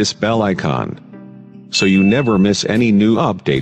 this bell icon so you never miss any new update.